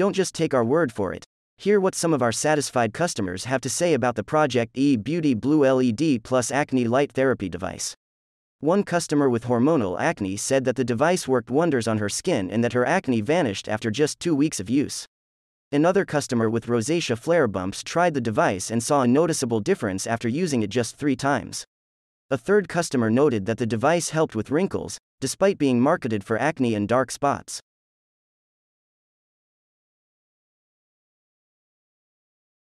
Don't just take our word for it. Hear what some of our satisfied customers have to say about the Project E Beauty Blue LED Plus Acne Light Therapy Device. One customer with hormonal acne said that the device worked wonders on her skin and that her acne vanished after just 2 weeks of use. Another customer with rosacea flare bumps tried the device and saw a noticeable difference after using it just 3 times. A third customer noted that the device helped with wrinkles, despite being marketed for acne and dark spots.